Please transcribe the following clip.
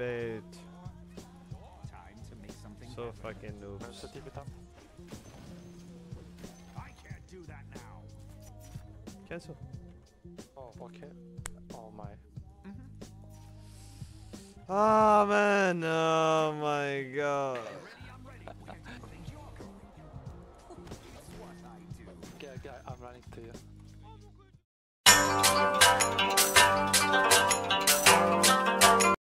bed. Time to make something so fucking noobs. Where's the TV top? I can't do that now. Cancel. Oh, okay. Oh my. Ah, man. Oh my god. I'm running to you.